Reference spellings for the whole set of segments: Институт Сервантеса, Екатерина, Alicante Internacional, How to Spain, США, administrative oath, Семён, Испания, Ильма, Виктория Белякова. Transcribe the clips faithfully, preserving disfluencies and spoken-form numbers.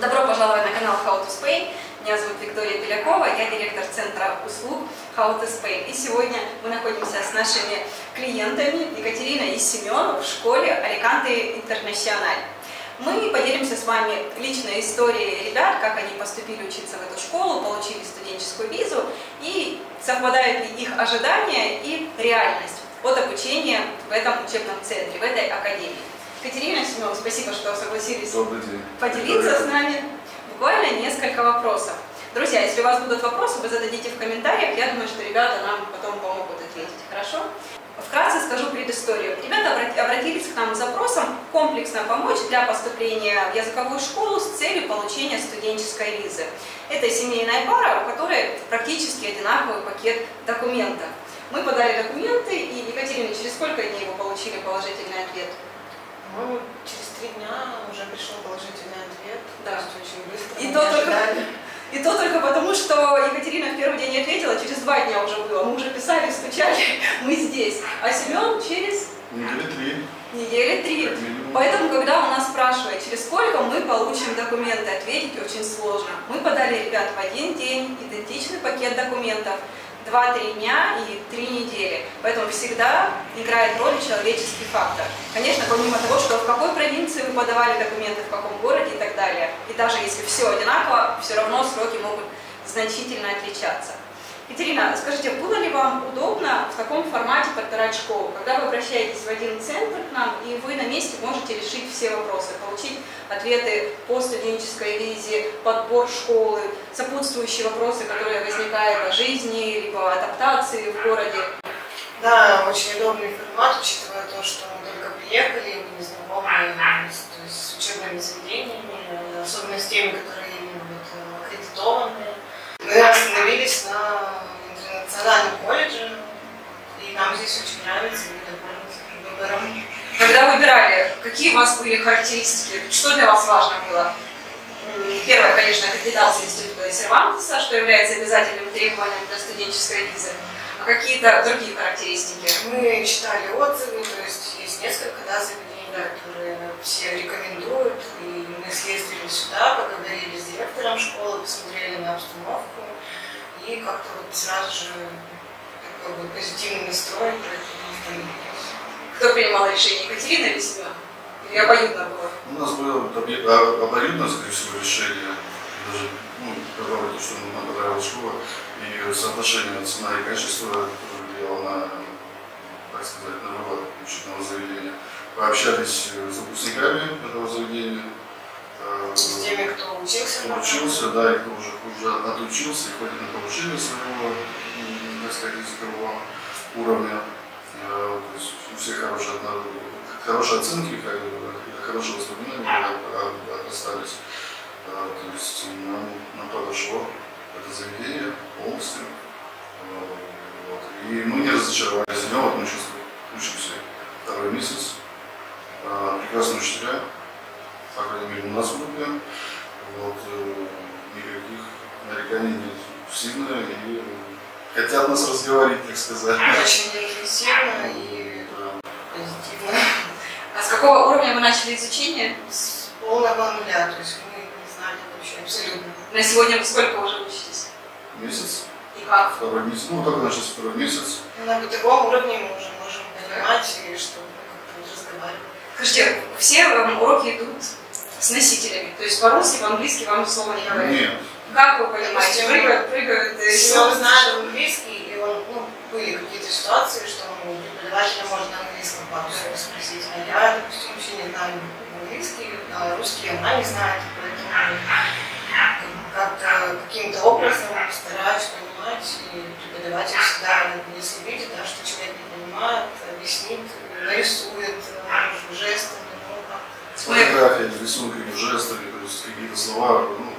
Добро пожаловать на канал How to Spain. Меня зовут Виктория Белякова, я директор центра услуг How to Spain. И сегодня мы находимся с нашими клиентами Екатерина и Семён в школе Alicante Internacional. Мы поделимся с вами личной историей ребят, как они поступили учиться в эту школу, получили студенческую визу и совпадают ли их ожидания и реальность от обучения в этом учебном центре, в этой академии. Екатерина, Семён, спасибо, что согласились поделиться с нами. Буквально несколько вопросов. Друзья, если у вас будут вопросы, вы зададите в комментариях. Я думаю, что ребята нам потом помогут ответить. Хорошо? Вкратце скажу предысторию. Ребята обратились к нам с запросом комплексно помочь для поступления в языковую школу с целью получения студенческой визы. Это семейная пара, у которой практически одинаковый пакет документов. Мы подали документы, и, Екатерина, через сколько дней вы получили положительный ответ? По-моему, через три дня уже пришел положительный ответ. Да. То есть очень быстро. И то, только, и то только потому, что Екатерина в первый день не ответила, через два дня уже было. Мы уже писали, стучали, мы здесь. А Семён через... Недели три. Недели три. Поэтому, когда у нас спрашивают, через сколько мы получим документы, ответить очень сложно. Мы подали ребят в один день, идентичный пакет документов. два-три дня и три недели. Поэтому всегда играет роль человеческий фактор. Конечно, помимо того, что в какой провинции вы подавали документы, в каком городе и так далее. И даже если все одинаково, все равно сроки могут значительно отличаться. Екатерина, скажите, было ли вам удобно в таком формате подбирать школу, когда вы обращаетесь в один центр к нам, и вы на месте можете решить все вопросы, получить ответы по студенческой визе, подбор школы, сопутствующие вопросы, которые возникают о жизни, либо адаптации в городе? Да, очень удобный формат, учитывая то, что мы только приехали, мы не знакомы с учебными заведениями, особенно с теми, которые будут аккредитованы. Мы остановились на интернациональном колледже, и нам здесь очень нравится, мы довольны выбором. Когда выбирали, какие у вас были характеристики, что для вас важно было? Первое, конечно, аккредитация Института Сервантеса, что является обязательным требованием для студенческой визы. А какие-то другие характеристики? Мы читали отзывы, то есть есть несколько да, заведений, которые все рекомендуют, и мы съездили сюда, поговорили с директором школы, посмотрели на обстановку, и как-то вот сразу же такой вот позитивный настрой. Кто принимал решение, Екатерина или Семён? Или обоюдно было? У нас было обоюдно, скорее всего, решение, даже, ну, когда то, что нам понравилась школа, и соотношение цена и качество влияло на, так сказать, на выбор учебного заведения. Пообщались с выпускниками этого заведения. С теми, кто учился. Кто учился, да, и кто уже, уже отучился, и ходит на повышение своего, так сказать, языкового уровня. То есть у всех хорошие, хорошие оценки, хорошие воспоминания остались. То есть нам, нам подошло это заведение полностью. Вот. И мы не разочаровались. Я вот учился второй месяц. Прекрасные учителя, по крайней мере, у нас в группе. Вот, никаких нареканий нет. Сильно и хотят нас разговорить, так сказать. Очень интенсивно и позитивно. А с какого уровня вы начали изучение? С полного нуля, то есть мы не знали вообще абсолютно. На сегодня вы сколько уже учитесь? Месяц. И как? Второй месяц. Ну, только начался второй месяц. На бытовом уровне мы уже можем понимать, что мы как-то разговариваем. Скажите, все уроки идут с носителями, то есть по-русски, по-английски вам слова не говорят? Нет. Как вы понимаете? Прыгают, прыгают. Семён знает английский, и он, ну, были какие-то ситуации, что преподавателя можно на английском по-русски спросить, а я, допустим, вообще не знаю английский, а русский она не знает, поэтому как-то каким-то образом стараюсь понимать, и преподаватель всегда, если видит, да, что человек не понимает, объяснит, нарисует жестами, ну, фотографиями, рисунками, жестами, то есть какие-то слова, ну,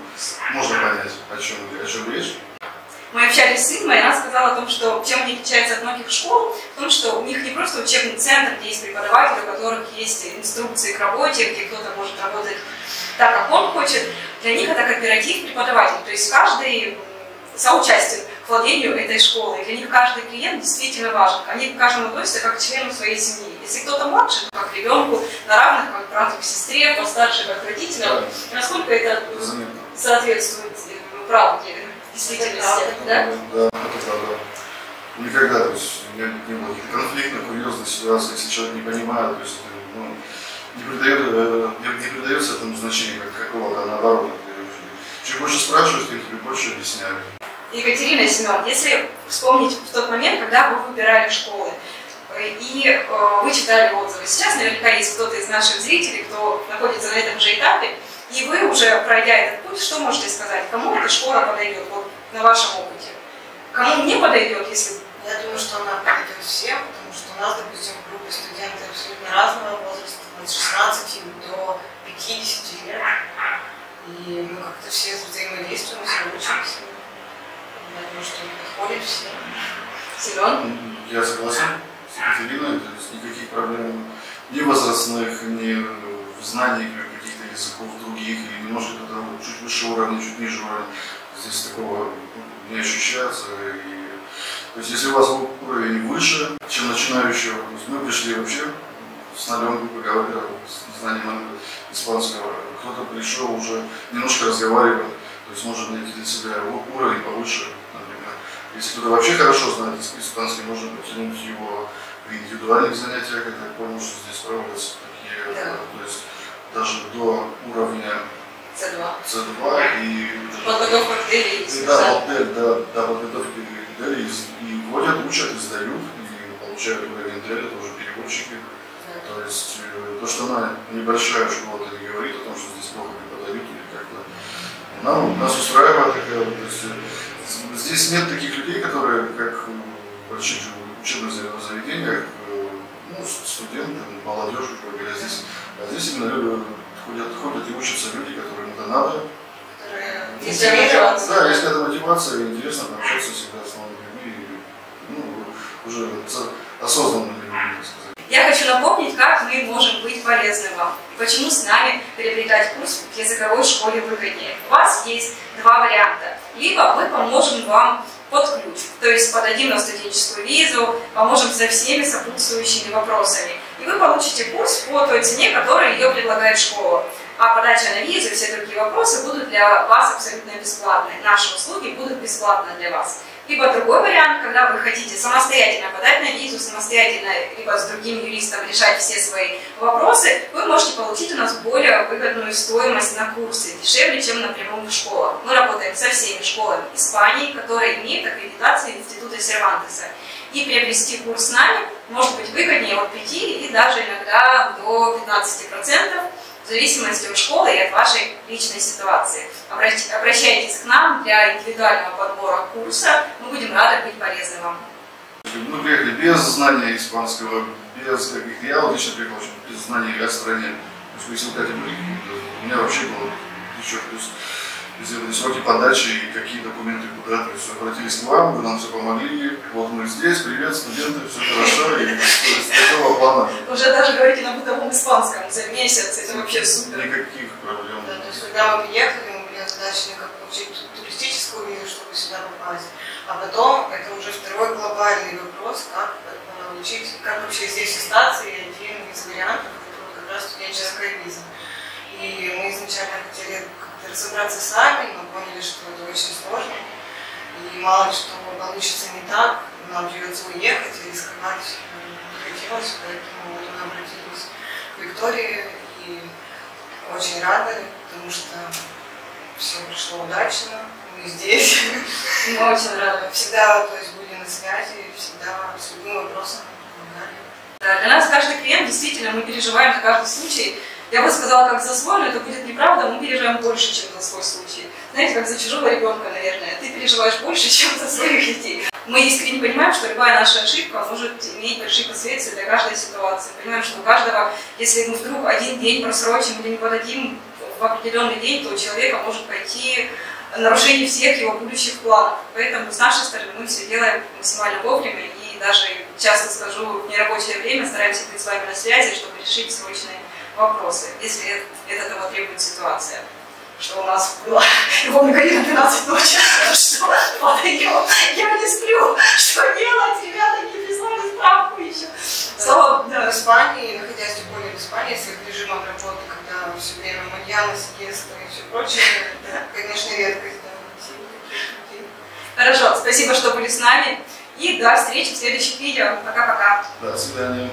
можно понять, о чем, о чем речь. Мы общались с Ильмой, и она сказала о том, что чем у них отличается от многих школ, в том, что у них не просто учебный центр, где есть преподаватели, у которых есть инструкции к работе, где кто-то может работать так, как он хочет. Для них это кооператив преподаватель, то есть каждый соучастен к владению этой школы. Для них каждый клиент действительно важен, они к каждому относятся как к члену своей семьи. Если кто-то младше, то как ребенку, на равных, как брату к сестре, постарше, как родителям, насколько это соответствует правде, действительности? Да? Да, это правда. Никогда, то есть, у меня не было конфликтных, курьезных ситуаций, если человек не понимает, то есть, ну, не, придает, не придается этому значению как какого-то, наоборот. Чем больше спрашиваешь, тем тебе больше объясняют. Екатерина, Семён, если вспомнить в тот момент, когда вы выбирали школы, и э, вы читали отзывы. Сейчас наверняка есть кто-то из наших зрителей, кто находится на этом же этапе, и вы уже, пройдя этот путь, что можете сказать? Кому эта школа подойдет, вот, на вашем опыте? Кому не подойдет, если... Я думаю, что она подойдет всем, потому что у нас, допустим, в группе студенты абсолютно разного возраста, от шестнадцати до пятидесяти лет, и мы как-то все взаимодействуем, все учимся. Я думаю, что подходит все. Семён? Я согласен. С Екатериной, то есть никаких проблем ни возрастных, ни в знаниях каких-то языков других, или немножко тогда чуть выше уровня, чуть ниже уровня. Здесь такого не ощущается. И, то есть если у вас уровень выше, чем начинающего, то есть мы пришли вообще с нулем, говоря, с знанием испанского, кто-то пришел уже немножко разговаривает, то есть может найти для себя уровень повыше. Если кто-то вообще хорошо знает испанский, можно потянуть его в индивидуальных занятиях, я так понял, что здесь проводятся такие, да. То есть даже до уровня С два и... Подготовка к дели есть. Да, да, да, да, подготовки к дели и вводят, учат, издают, и получают уровень дели, тоже переводчики. Да. То есть то, что она небольшая школа, не говорит о том, что здесь плохо преподают или как-то. Нам, нас устраивает такая, то есть, здесь нет таких людей, которые, как в больших учебных заведениях, ну, студенты, молодежь, а здесь, а здесь именно люди ходят, ходят и учатся люди, которым это надо. Есть мотивация. Да, есть какая-то мотивация, интересно общаться всегда с новыми людьми, ну, уже осознанными людьми, так сказать. Я хочу напомнить, как мы можем быть полезны вам. Почему с нами приобретать курс в языковой школе выгоднее. У вас есть два варианта. Либо мы поможем вам под ключ, то есть подадим на студенческую визу, поможем со всеми сопутствующими вопросами. И вы получите курс по той цене, которую ее предлагает школа. А подача на визу и все другие вопросы будут для вас абсолютно бесплатны. Наши услуги будут бесплатны для вас. Либо другой вариант, когда вы хотите самостоятельно подать на визу, самостоятельно, либо с другим юристом решать все свои вопросы, вы можете получить у нас более выгодную стоимость на курсы, дешевле, чем напрямую в школах. Мы работаем со всеми школами Испании, которые имеют аккредитацию Института Сервантеса. И приобрести курс с нами может быть выгоднее от пяти и даже иногда до пятнадцати процентов. В зависимости от школы и от вашей личной ситуации. Обращайтесь к нам для индивидуального подбора курса. Мы будем рады быть полезны вам. Мы приехали без знания испанского, без каких-то, я лично приехал без знаний о стране. То есть, если вы были, у меня вообще было еще плюс сроки подачи и какие документы куда. То есть, обратились к вам, вы нам все помогли. Вот мы здесь, привет, студенты, все хорошо. И, то есть, такого плана. Уже даже говорите на бытовом испанском за месяц, это вообще супер. Никаких проблем. Да, то есть, когда мы приехали, мы были задачи как получить туристическую визу, чтобы сюда попасть. А потом, это уже второй глобальный вопрос, как получить, как вообще здесь остаться, и один из вариантов, это как раз студенческая виза. И мы изначально хотели как-то разобраться сами, но поняли, что это очень сложно. И мало что получится не так, нам придется уехать и рисковать. Хотелось, поэтому вот она обратилась к Виктории и очень рада, потому что все пришло удачно, мы здесь. Мы очень рады. Всегда, то есть, были на связи, всегда с любым вопросом помогали. Да, для нас каждый клиент, действительно, мы переживаем на каждый случай. Я бы сказала, как за свой, но это будет неправда, мы переживаем больше, чем за свой случай. Знаете, как за чужого ребенка, наверное, ты переживаешь больше, чем за своих детей. Мы искренне понимаем, что любая наша ошибка может иметь большие последствия для каждой ситуации. Понимаем, что у каждого, если мы вдруг один день просрочим или не подадим в определенный день, то у человека может пойти нарушение всех его будущих планов. Поэтому с нашей стороны мы все делаем максимально вовремя и даже, часто скажу, в нерабочее время стараемся быть с вами на связи, чтобы решить срочные вопросы, если это того требует ситуация. Что у нас было, его наконец двенадцать ночи, что подаем, я не сплю, что делать, ребята не прислали справку еще. Слава да. В Испании, находясь в более в Испании, с их режимом работы, когда все время маньяны, сиесты и все прочее, это, конечно, редкость. Да. Хорошо, спасибо, что были с нами. И до встречи в следующих видео. Пока-пока. До свидания.